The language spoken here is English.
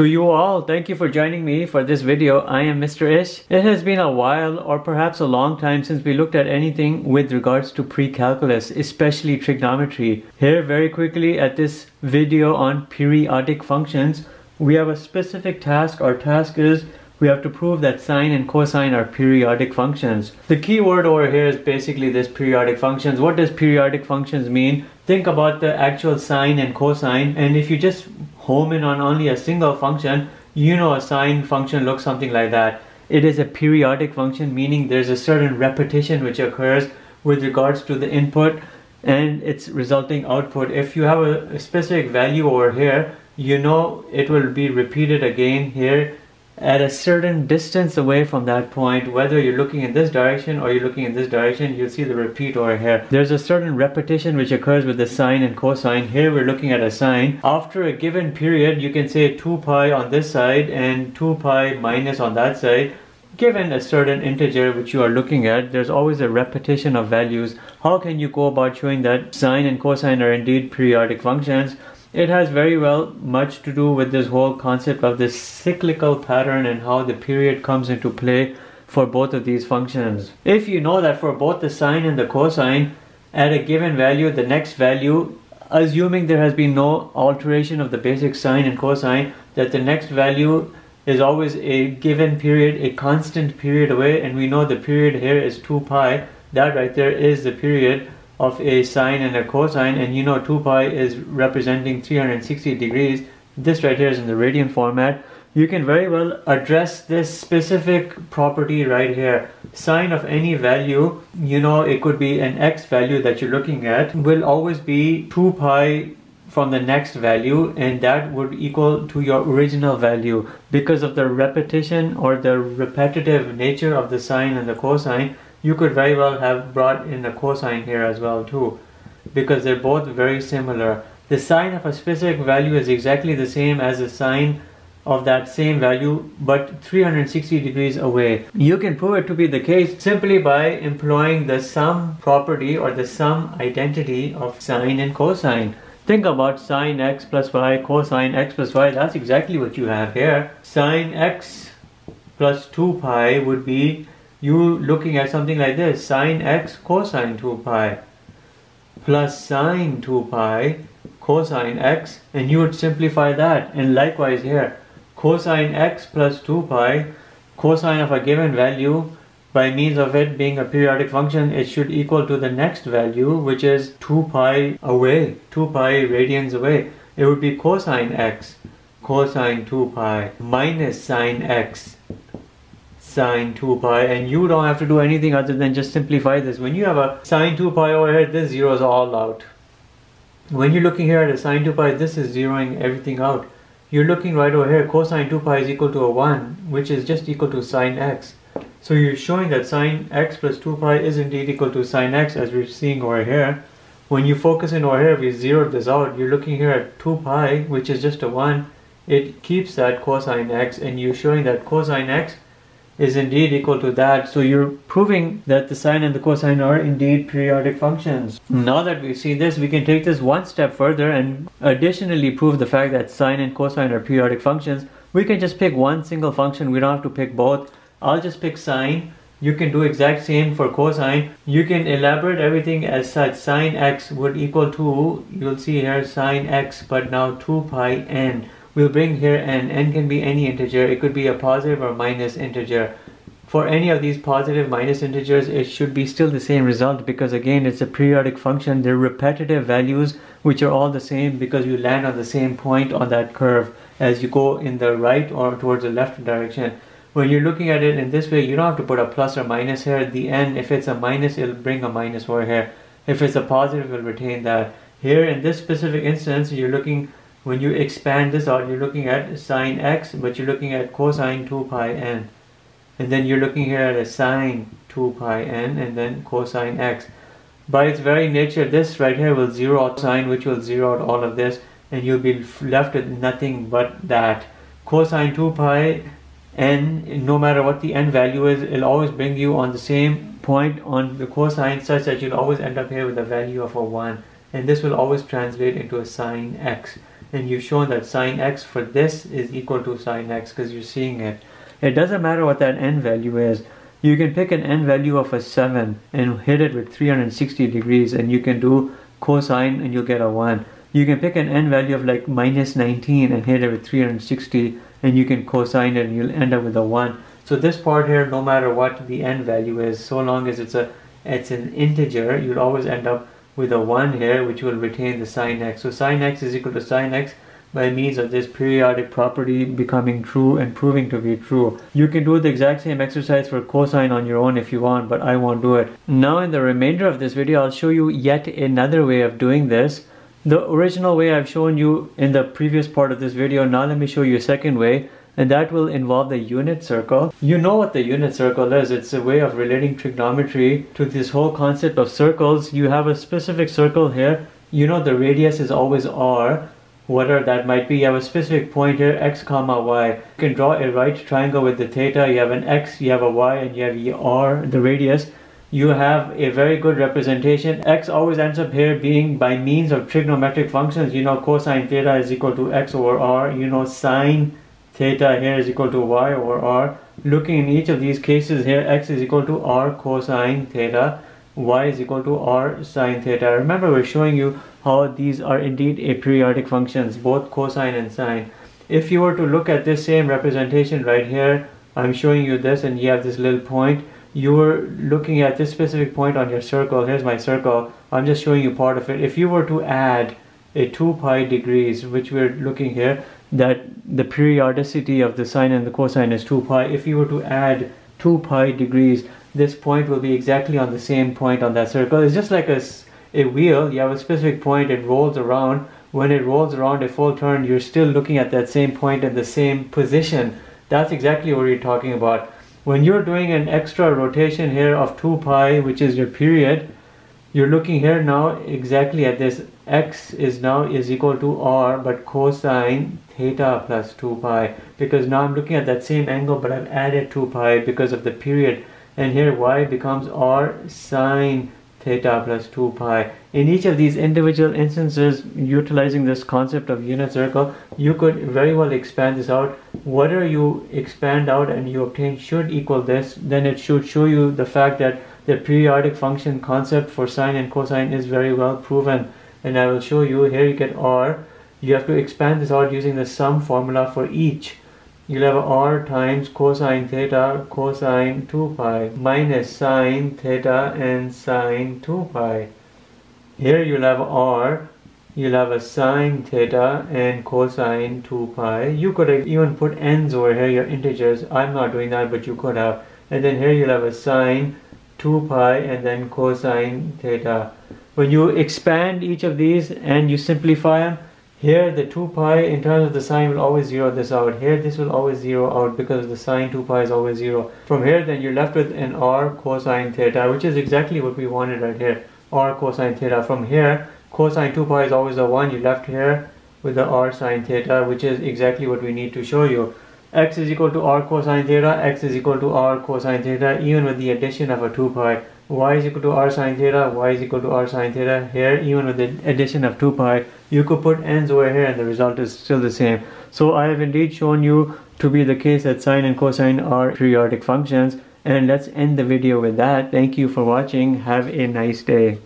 To you all, thank you for joining me for this video. I am Mr. Ish. It has been a while or perhaps a long time since we looked at anything with regards to pre-calculus, especially trigonometry. Here very quickly at this video on periodic functions, we have a specific task. Our task is we have to prove that sine and cosine are periodic functions. The key word over here is basically this periodic functions. What does periodic functions mean? Think about the actual sine and cosine, and if you just home in on only a single function, you know a sine function looks something like that. It is a periodic function, meaning there's a certain repetition which occurs with regards to the input and its resulting output. If you have a specific value over here, you know it will be repeated again here at a certain distance away from that point. Whether you're looking in this direction or you're looking in this direction, you'll see the repeat over here. There's a certain repetition which occurs with the sine and cosine. Here we're looking at a sine. After a given period, you can say 2 pi on this side and 2 pi minus on that side. Given a certain integer which you are looking at, there's always a repetition of values. How can you go about showing that sine and cosine are indeed periodic functions? It has very well much to do with this whole concept of this cyclical pattern and how the period comes into play for both of these functions. If you know that for both the sine and the cosine, at a given value, the next value, assuming there has been no alteration of the basic sine and cosine, that the next value is always a given period, a constant period away, and we know the period here is 2 pi. That right there is the period of a sine and a cosine, and you know 2 pi is representing 360 degrees. This right here is in the radian format. You can very well address this specific property right here. Sine of any value, you know it could be an x value that you're looking at, will always be 2 pi from the next value, and that would equal to your original value. Because of the repetition or the repetitive nature of the sine and the cosine, you could very well have brought in the cosine here as well too, because they're both very similar. The sine of a specific value is exactly the same as the sine of that same value, but 360 degrees away. You can prove it to be the case simply by employing the sum property or the sum identity of sine and cosine. Think about sine x plus y, cosine x plus y. That's exactly what you have here. Sine x plus 2 pi would be you looking at something like this, sine x cosine 2 pi plus sine 2 pi cosine x, and you would simplify that. And likewise here, cosine x plus 2 pi, cosine of a given value, by means of it being a periodic function, it should equal to the next value, which is 2 pi away, 2 pi radians away. It would be cosine x cosine 2 pi minus sine x sine 2 pi, and you don't have to do anything other than just simplify this. When you have a sine 2 pi over here, this zeroes all out. When you're looking here at a sine 2 pi, this is zeroing everything out. You're looking right over here, cosine 2 pi is equal to a 1, which is just equal to sine x. So you're showing that sine x plus 2 pi is indeed equal to sine x, as we're seeing over here. When you focus in over here, we zeroed this out. You're looking here at 2 pi, which is just a 1. It keeps that cosine x, and you're showing that cosine x is indeed equal to that. So you're proving that the sine and the cosine are indeed periodic functions. Now that we've seen this, we can take this one step further and additionally prove the fact that sine and cosine are periodic functions. We can just pick one single function. We don't have to pick both. I'll just pick sine. You can do exact same for cosine. You can elaborate everything as such. Sine x would equal to, you'll see here, sine x, but now 2 pi n. We'll bring here n can be any integer. It could be a positive or minus integer. For any of these positive minus integers, it should be still the same result, because again it's a periodic function. They're repetitive values which are all the same because you land on the same point on that curve as you go in the right or towards the left direction. When you're looking at it in this way, you don't have to put a plus or minus here at the end. If it's a minus, it'll bring a minus over here. If it's a positive, it'll retain that. Here in this specific instance, you're looking, when you expand this out, you're looking at sine x, but you're looking at cosine 2 pi n. And then you're looking here at a sine 2 pi n and then cosine x. By its very nature, this right here will zero out sine, which will zero out all of this, and you'll be left with nothing but that. Cosine 2 pi n, no matter what the n value is, it'll always bring you on the same point on the cosine, such that you'll always end up here with a value of a 1. And this will always translate into a sine x. and you've shown that sine x for this is equal to sine x because you're seeing it. It doesn't matter what that n value is. You can pick an n value of a 7 and hit it with 360 degrees and you can do cosine and you'll get a 1. You can pick an n value of like minus 19 and hit it with 360 and you can cosine it and you'll end up with a 1. So this part here, no matter what the n value is, so long as it's an integer, you'll always end up with a 1 here, which will retain the sine x. So sine x is equal to sine x by means of this periodic property becoming true and proving to be true. You can do the exact same exercise for cosine on your own if you want, but I won't do it. Now in the remainder of this video, I'll show you yet another way of doing this. The original way I've shown you in the previous part of this video, now let me show you a second way, and that will involve the unit circle. You know what the unit circle is. It's a way of relating trigonometry to this whole concept of circles. You have a specific circle here. You know the radius is always r. Whatever that might be, you have a specific point here, x comma y. You can draw a right triangle with the theta, you have an x, you have a y, and you have the r, the radius. You have a very good representation. X always ends up here being by means of trigonometric functions. You know cosine theta is equal to x over r. You know sine theta here is equal to y over r. Looking in each of these cases here, x is equal to r cosine theta. Y is equal to r sine theta. Remember, we're showing you how these are indeed aperiodic functions, both cosine and sine. If you were to look at this same representation right here, I'm showing you this and you have this little point. You were looking at this specific point on your circle. Here's my circle. I'm just showing you part of it. If you were to add a 2 pi degrees, which we're looking here, that the periodicity of the sine and the cosine is 2 pi. If you were to add 2 pi degrees, this point will be exactly on the same point on that circle. It's just like a wheel. You have a specific point, it rolls around. When it rolls around a full turn, you're still looking at that same point in the same position. That's exactly what you're talking about. When you're doing an extra rotation here of 2 pi, which is your period, you're looking here now exactly at this. X is now is equal to r, but cosine theta plus 2 pi. Because now I'm looking at that same angle, but I've added 2 pi because of the period. And here y becomes r sine theta plus 2 pi. In each of these individual instances, utilizing this concept of unit circle, you could very well expand this out. Whatever you expand out and you obtain should equal this, then it should show you the fact that the periodic function concept for sine and cosine is very well proven. And I will show you here. You get r. You have to expand this out using the sum formula for each. You'll have r times cosine theta cosine 2 pi minus sine theta and sine 2 pi. Here you'll have r, you'll have a sine theta and cosine 2 pi. You could have even put n's over here, your integers. I'm not doing that, but you could have. And then here you'll have a sine 2 pi and then cosine theta. When you expand each of these and you simplify them, here the 2 pi in terms of the sine will always zero this out. Here this will always zero out because the sine 2 pi is always zero. From here then you're left with an r cosine theta, which is exactly what we wanted right here, r cosine theta. From here, cosine 2 pi is always a 1. You're left here with the r sine theta, which is exactly what we need to show you. X is equal to r cosine theta, x is equal to r cosine theta, even with the addition of a 2 pi. Y is equal to r sine theta, y is equal to r sine theta. Here, even with the addition of 2 pi, you could put n's over here and the result is still the same. So I have indeed shown you to be the case that sine and cosine are periodic functions. And let's end the video with that. Thank you for watching. Have a nice day.